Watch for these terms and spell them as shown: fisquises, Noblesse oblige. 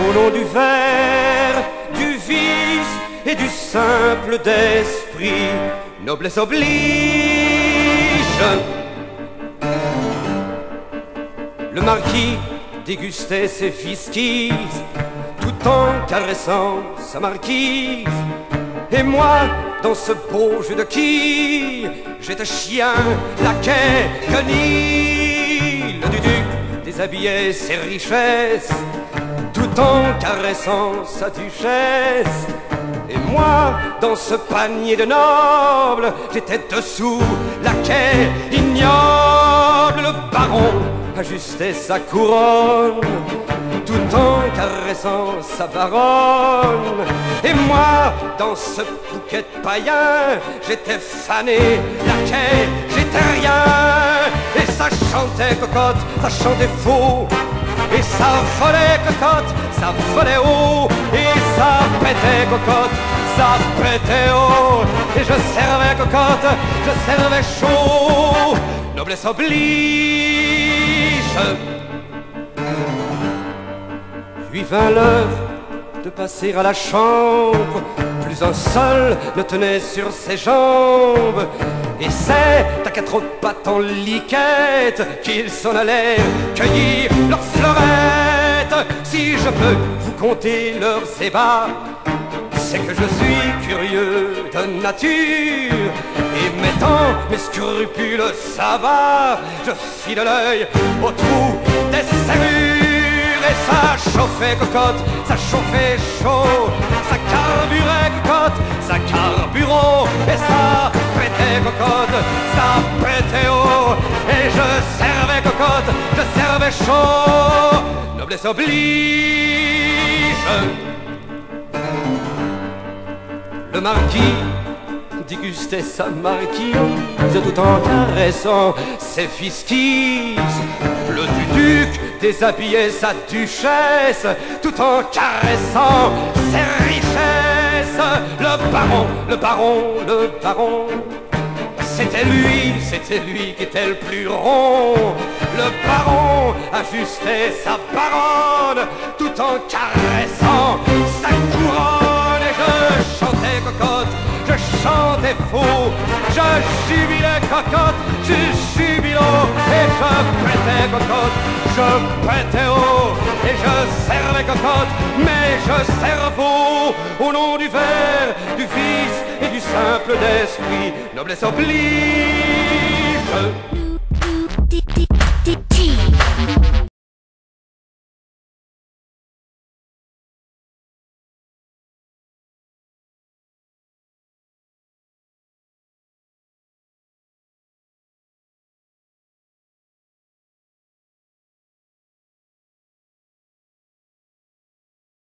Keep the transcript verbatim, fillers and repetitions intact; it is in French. Au nom du verre, du vice et du simple d'esprit, noblesse oblige. Le marquis dégustait ses fisquises tout en caressant sa marquise. Et moi, dans ce beau jeu de quilles, j'étais chien, laquais, guenille. Le duc déshabillait ses richesses tout en caressant sa duchesse. Et moi, dans ce panier de nobles, j'étais dessous, laquais, ignoble. Le baron ajustait sa couronne tout en caressant sa baronne. Et moi, dans ce bouquet de païens, j'étais fané, laquais, j'étais rien. Et ça chantait cocotte, ça chantait faux, et ça volait cocotte, ça volait haut, et ça pétait cocotte, ça pétait haut. Et je servais cocotte, je servais chaud, noblesse oblige. Puis vint l'heure de passer à la chambre, plus un seul ne tenait sur ses jambes. Et c'est à quatre pattes en liquette qu'ils s'en allaient cueillir leurs fleurettes. Si je peux vous compter leurs ébats, c'est que je suis curieux de nature. Et mettant mes scrupules à bas, je fis de l'œil au trou des serrures. Et ça chauffait cocotte, ça chauffait chaud, ça carburait cocotte, ça carburant. Et ça pétait cocotte, ça pétait haut, et je servais cocotte, je servais chaud, noblesse oblige. Le marquis dégustait sa marquise tout en caressant ses fisquises. Le duc déshabillait sa duchesse tout en caressant ses richesses. Le baron, le baron, le baron, c'était lui, c'était lui qui était le plus rond. Le baron ajustait sa baronne tout en caressant sa couronne. Et je chantais cocotte, je chantais faux, je jubilais cocotte, je jubilo. Et je prêtais cocotte, je pétais haut, et je servais cocotte, mais je servais au nom du verre, du vice et du simple d'esprit, noblesse oblige.